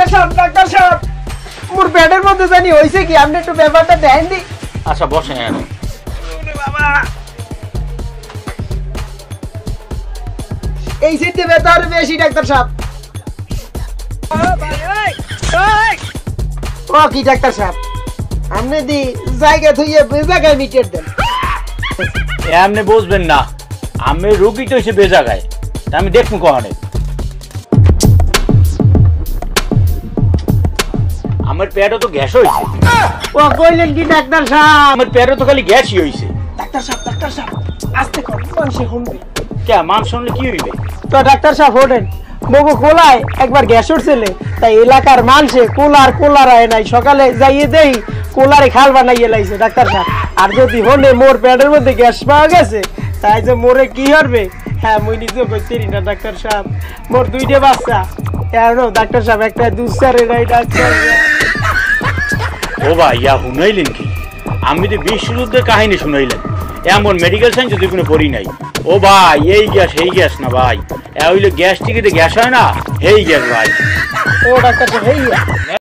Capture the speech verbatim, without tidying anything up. Doctor সাহেব doctor সাহেব ওর পেটের মধ্যে জানি হইছে কি, আপনি একটু ব্যাপারটা দেখেন দি। আচ্ছা বসেন বাবা। এই সিটে ব্যথা আর বেশি ডাক্তার সাহেব। ও কি ডাক্তার সাহেব, আপনি দি জায়গা ধুইয়ে বেজাগায় মিটার দেন। আপনি বুঝবেন না, আমি রুগী তো এসে বেজাগায়, আমি দেখবো কখনো। আমার পেটও তো গ্যাস হয়েছে। ও কইলেন কি ডাক্তার সাহেব, আমার পেটও তো খালি গ্যাসই হয়েছে। ডাক্তার সাহেব ডাক্তার সাহেব আস্তে কর, মানুষে শুনবে। কে মান শুনলে কি হইবে? তো ডাক্তার সাহেব ওঠেন, বউ কোলায় একবার গ্যাস উঠছিলে, তাই এলাকার মানুষে কোলার কোলার আয় নাই, সকালে যাইয়ে দেই কোলারে খাল বানাইয়ে লাইছে ডাক্তার সাহেব। আর যদি হলে মোর পেটের মধ্যে গ্যাস পাওয়া গেছে, তাই যে মোরে কি হবে। হ্যাঁ মুই নিজে কইতেরি না ডাক্তার সাহেব, মোর দুইটা বাচ্চা। এরও ডাক্তার সাহেব একটা দুস্তারে নাই ডাক্তার। ও ভাই ইয়া শুনাইলেন কি, আমি তো বিশ্বযুদ্ধের কাহিনী শুনাইলেন, এমন মেডিকেল সাইন্স যদি কোনো পড়ি নাই। ও ভাই এই গ্যাস এই গ্যাস না ভাই, এ হইলো গ্যাস টিকিতে গ্যাস হয় না, এই গ্যাস ভাই। ও ডাক্তার সাহেব এই